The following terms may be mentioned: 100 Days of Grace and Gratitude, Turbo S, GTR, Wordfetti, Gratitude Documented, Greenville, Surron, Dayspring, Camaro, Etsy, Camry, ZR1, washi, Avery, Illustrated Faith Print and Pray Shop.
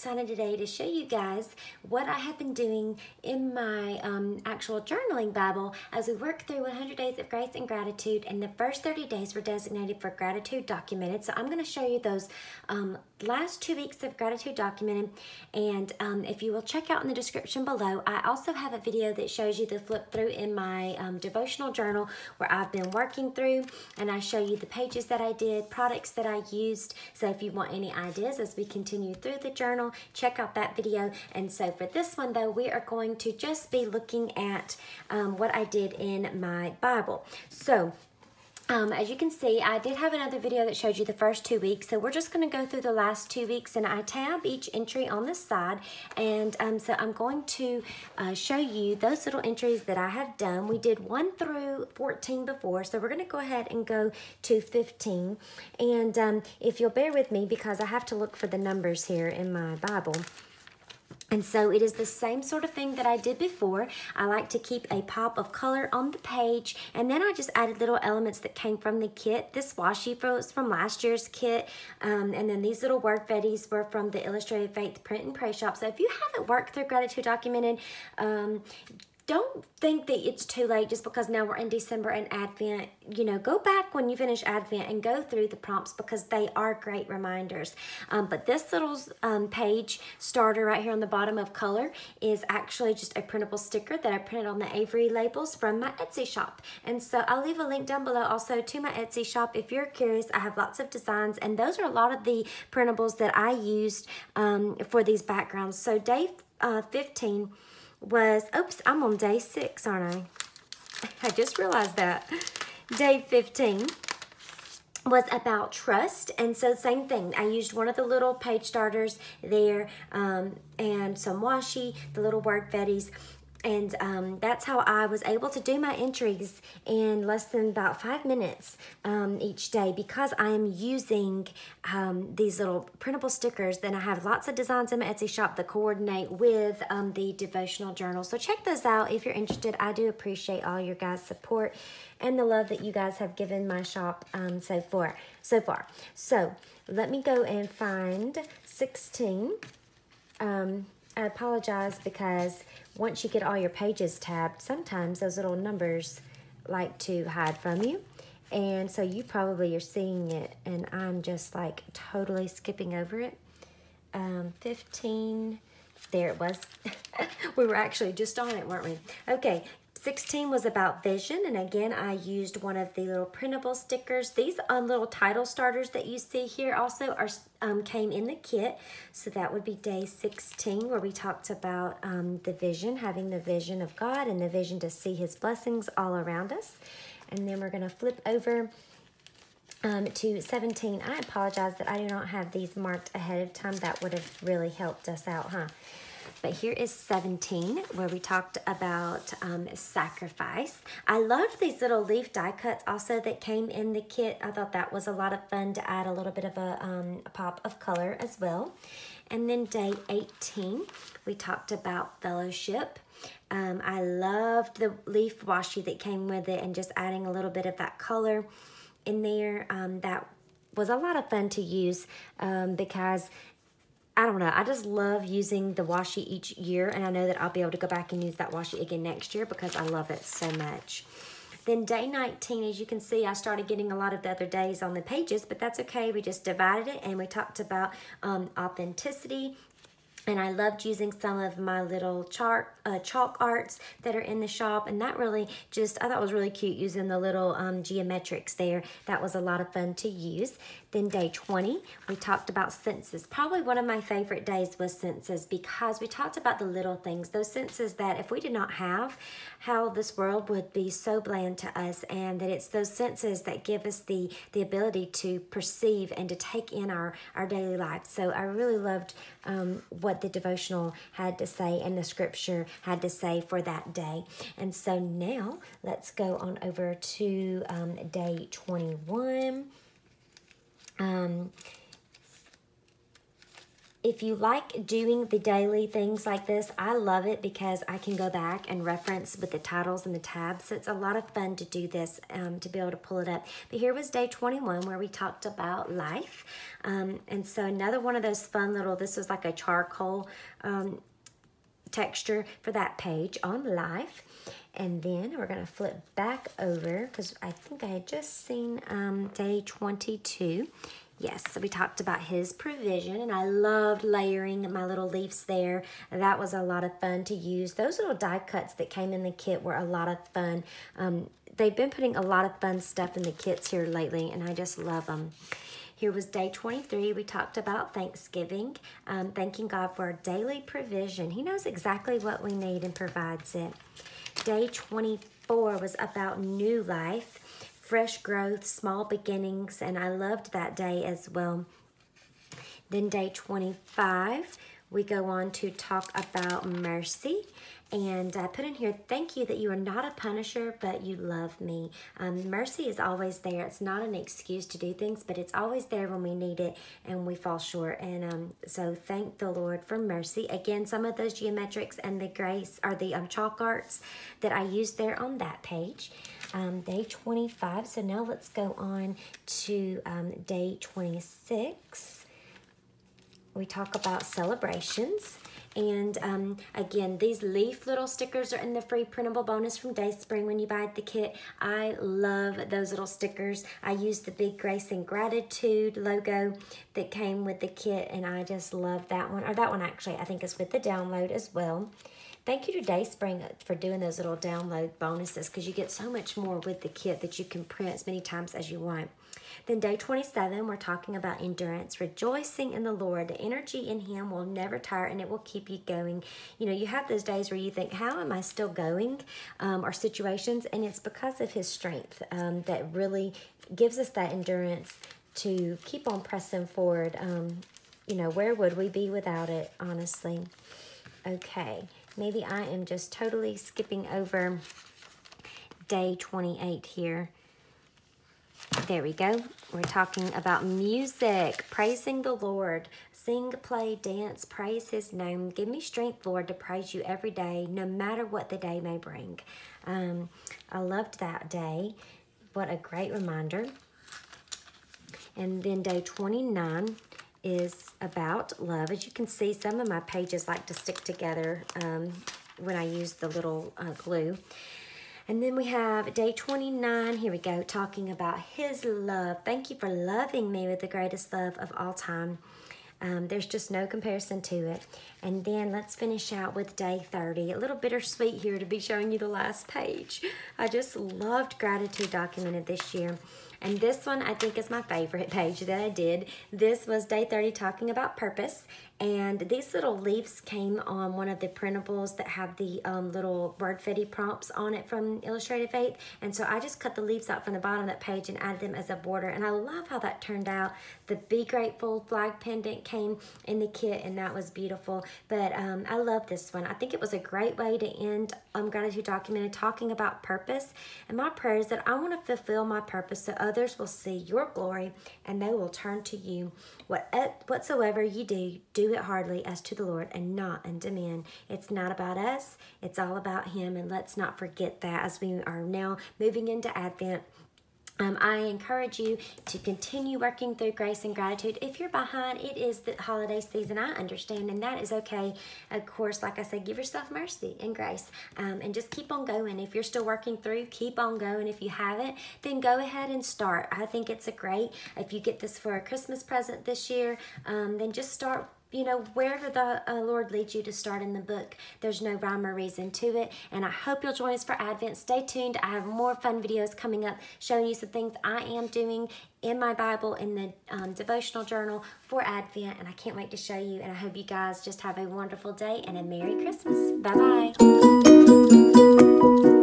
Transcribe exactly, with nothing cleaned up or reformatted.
excited today to show you guys what I have been doing in my um, actual journaling Bible as we work through one hundred days of grace and gratitude, and the first thirty days were designated for gratitude documented. So I'm going to show you those um, last two weeks of gratitude documented, and um, if you will check out in the description below, I also have a video that shows you the flip through in my um, devotional journal where I've been working through, and I show you the pages that I did, products that I used. So if you want any ideas as we continue through the journal, check out that video. And so for this one though, we are going to just be looking at um, what I did in my Bible. So Um, as you can see, I did have another video that showed you the first two weeks, so we're just going to go through the last two weeks, and I tab each entry on this side, and um, so I'm going to uh, show you those little entries that I have done. We did one through fourteen before, so we're going to go ahead and go to fifteen, and um, if you'll bear with me because I have to look for the numbers here in my Bible. And so it is the same sort of thing that I did before. I like to keep a pop of color on the page, and then I just added little elements that came from the kit. This washi was from last year's kit, um, and then these little word fetties were from the Illustrated Faith Print and Pray Shop. So if you haven't worked through Gratitude Documented, um, don't think that it's too late just because now we're in December and Advent. You know, go back when you finish Advent and go through the prompts because they are great reminders. Um, but this little um, page starter right here on the bottom of color is actually just a printable sticker that I printed on the Avery labels from my Etsy shop. And so I'll leave a link down below also to my Etsy shop if you're curious. I have lots of designs, and those are a lot of the printables that I used um, for these backgrounds. So day uh, fifteen was, oops, I'm on day six, aren't I? I just realized that. Day fifteen was about trust, and so same thing. I used one of the little page starters there, um, and some washi, the little word fetties, and um, that's how I was able to do my entries in less than about five minutes um, each day, because I am using um, these little printable stickers. Then I have lots of designs in my Etsy shop that coordinate with um, the devotional journal. So check those out if you're interested. I do appreciate all your guys' support and the love that you guys have given my shop um, so far. So far. So let me go and find sixteen. Um, I apologize because once you get all your pages tabbed, sometimes those little numbers like to hide from you. And so you probably are seeing it, and I'm just like totally skipping over it. Um, fifteen, there it was. We were actually just on it, weren't we? Okay. sixteen was about vision, and again, I used one of the little printable stickers. These um, little title starters that you see here also are um, came in the kit, so that would be day sixteen, where we talked about um, the vision, having the vision of God and the vision to see His blessings all around us. And then we're going to flip over um, to seventeen. I apologize that I do not have these marked ahead of time. That would have really helped us out, huh? But here is seventeen, where we talked about um, sacrifice. I loved these little leaf die cuts also that came in the kit. I thought that was a lot of fun to add a little bit of a, um, a pop of color as well. And then day eighteen, we talked about fellowship. Um, I loved the leaf washi that came with it, and just adding a little bit of that color in there. Um, that was a lot of fun to use um, because I don't know, I just love using the washi each year, and I know that I'll be able to go back and use that washi again next year because I love it so much. Then day nineteen, as you can see, I started getting a lot of the other days on the pages, but that's okay. We just divided it, and we talked about um, authenticity. And I loved using some of my little chart, uh, chalk arts that are in the shop. And that really just, I thought was really cute, using the little um, geometrics there. That was a lot of fun to use. Then day twenty, we talked about senses. Probably one of my favorite days was senses, because we talked about the little things, those senses that if we did not have, how this world would be so bland to us, and that it's those senses that give us the, the ability to perceive and to take in our, our daily life. So I really loved um, what what the devotional had to say and the scripture had to say for that day. And so now let's go on over to um, day twenty-one. Um, If you like doing the daily things like this, I love it because I can go back and reference with the titles and the tabs. It's a lot of fun to do this, um, to be able to pull it up. But here was day twenty-one where we talked about life. Um, and so another one of those fun little, this was like a charcoal um, texture for that page on life. And then we're going to flip back over because I think I had just seen um, day twenty-two. Yes, so we talked about his provision, and I loved layering my little leaves there. That was a lot of fun to use. Those little die cuts that came in the kit were a lot of fun. Um, they've been putting a lot of fun stuff in the kits here lately, and I just love them. Here was day twenty-three. We talked about Thanksgiving, um, thanking God for our daily provision. He knows exactly what we need and provides it. Day twenty-four was about new life, fresh growth, small beginnings, and I loved that day as well. Then day twenty-five, we go on to talk about mercy, and I put in here, thank you that you are not a punisher, but you love me. Um, mercy is always there. It's not an excuse to do things, but it's always there when we need it and we fall short. And um, so thank the Lord for mercy. Again, some of those geometrics and the grace are the um, chalk arts that I used there on that page. Um, day twenty-five, so now let's go on to um, day twenty-six. We talk about celebrations. And um, again, these leaf little stickers are in the free printable bonus from Dayspring when you buy the kit. I love those little stickers. I used the Big Grace and Gratitude logo that came with the kit, and I just love that one. Or that one actually, I think is with the download as well. Thank you to Dayspring for doing those little download bonuses because you get so much more with the kit that you can print as many times as you want. Then day twenty-seven, we're talking about endurance, rejoicing in the Lord. The energy in Him will never tire, and it will keep you going. You know, you have those days where you think, how am I still going? Um, or situations, and it's because of His strength um, that really gives us that endurance to keep on pressing forward. Um, you know, where would we be without it, honestly? Okay. Maybe I am just totally skipping over day twenty-eight here. There we go. We're talking about music, praising the Lord. Sing, play, dance, praise His name. Give me strength, Lord, to praise You every day, no matter what the day may bring. Um, I loved that day. What a great reminder. And then day twenty-nine is about love. As you can see, some of my pages like to stick together um, when I use the little uh, glue. And then we have day twenty-nine, here we go, talking about His love. Thank You for loving me with the greatest love of all time. Um, there's just no comparison to it. And then let's finish out with day thirty. A little bittersweet here to be showing you the last page. I just loved Gratitude Documented this year. And this one I think is my favorite page that I did. This was day thirty talking about purpose. And these little leaves came on one of the printables that have the um, little Wordfetti prompts on it from Illustrated Faith. And so I just cut the leaves out from the bottom of that page and added them as a border. And I love how that turned out. The Be Grateful flag pendant came in the kit, and that was beautiful. But um, I love this one. I think it was a great way to end um, Gratitude Documented talking about purpose. And my prayer is that I want to fulfill my purpose so others will see Your glory and they will turn to You. What, whatsoever you do, do it heartily as to the Lord and not unto men. It's not about us, it's all about Him, and let's not forget that as we are now moving into Advent. Um, I encourage you to continue working through grace and gratitude. If you're behind, it is the holiday season, I understand, and that is okay. Of course, like I said, give yourself mercy and grace, um, and just keep on going. If you're still working through, keep on going. If you haven't, then go ahead and start. I think it's a great, if you get this for a Christmas present this year, um, then just start, you know, wherever the uh, Lord leads you to start in the book. There's no rhyme or reason to it. And I hope you'll join us for Advent. Stay tuned. I have more fun videos coming up showing you some things I am doing in my Bible, in the um, devotional journal for Advent. And I can't wait to show you. And I hope you guys just have a wonderful day and a Merry Christmas. Bye-bye.